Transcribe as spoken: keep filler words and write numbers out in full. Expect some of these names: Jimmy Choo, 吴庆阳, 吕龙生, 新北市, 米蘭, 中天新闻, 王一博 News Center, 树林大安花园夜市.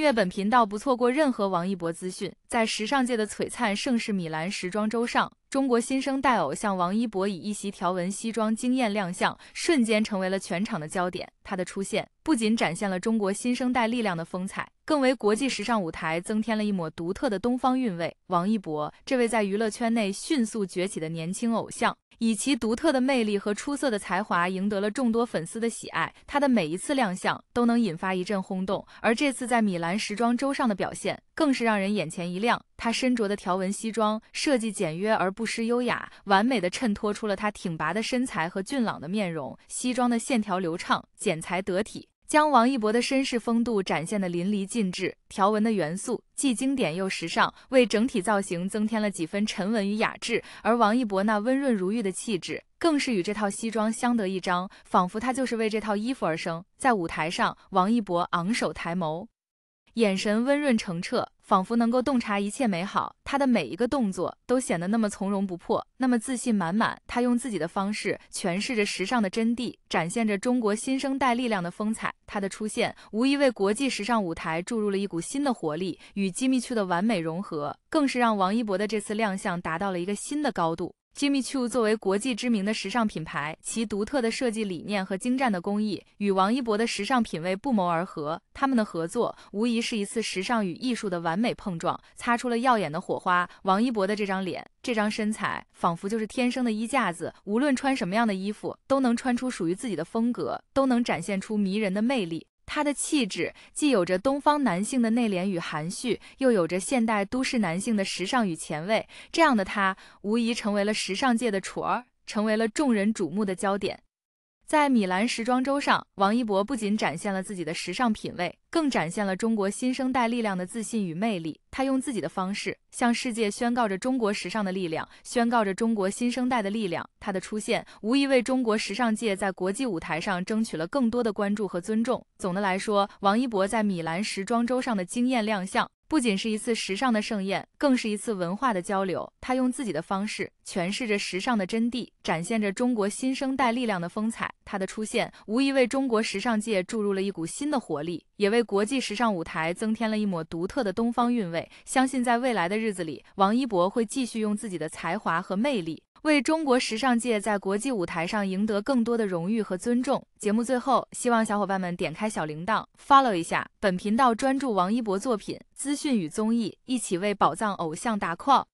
阅本频道，不错过任何王一博资讯。在时尚界的璀璨盛世米兰时装周上，中国新生代偶像王一博以一袭条纹西装惊艳亮相，瞬间成为了全场的焦点。他的出现不仅展现了中国新生代力量的风采，更为国际时尚舞台增添了一抹独特的东方韵味。王一博，这位在娱乐圈内迅速崛起的年轻偶像，以其独特的魅力和出色的才华，赢得了众多粉丝的喜爱。他的每一次亮相都能引发一阵轰动，而这次在米兰时装周上的表现更是让人眼前一亮。他身着的条纹西装设计简约而不失优雅，完美地衬托出了他挺拔的身材和俊朗的面容。西装的线条流畅，剪裁得体，将王一博的绅士风度展现得淋漓尽致。条纹的元素既经典又时尚，为整体造型增添了几分沉稳与雅致。而王一博那温润如玉的气质，更是与这套西装相得益彰，仿佛他就是为这套衣服而生。在舞台上，王一博昂首抬眸，眼神温润澄澈，仿佛能够洞察一切美好。他的每一个动作都显得那么从容不迫，那么自信满满。他用自己的方式诠释着时尚的真谛，展现着中国新生代力量的风采。他的出现无疑为国际时尚舞台注入了一股新的活力，与 Jimmy Choo 的完美融合，更是让王一博的这次亮相达到了一个新的高度。Jimmy Choo 作为国际知名的时尚品牌，其独特的设计理念和精湛的工艺与王一博的时尚品味不谋而合，他们的合作无疑是一次时尚与艺术的完美碰撞，擦出了耀眼的火花。王一博的这张脸，这张身材，仿佛就是天生的衣架子，无论穿什么样的衣服，都能穿出属于自己的风格，都能展现出迷人的魅力。他的气质既有着东方男性的内敛与含蓄，又有着现代都市男性的时尚与前卫。这样的他，无疑成为了时尚界的楚儿，成为了众人瞩目的焦点。在米兰时装周上，王一博不仅展现了自己的时尚品味，更展现了中国新生代力量的自信与魅力。他用自己的方式向世界宣告着中国时尚的力量，宣告着中国新生代的力量。他的出现无疑为中国时尚界在国际舞台上争取了更多的关注和尊重。总的来说，王一博在米兰时装周上的惊艳亮相，不仅是一次时尚的盛宴，更是一次文化的交流。他用自己的方式诠释着时尚的真谛，展现着中国新生代力量的风采。他的出现无疑为中国时尚界注入了一股新的活力，也为国际时尚舞台增添了一抹独特的东方韵味。相信在未来的日子里，王一博会继续用自己的才华和魅力，为中国时尚界在国际舞台上赢得更多的荣誉和尊重。节目最后，希望小伙伴们点开小铃铛 follow 一下本频道，专注王一博作品资讯与综艺，一起为宝藏偶像打 call。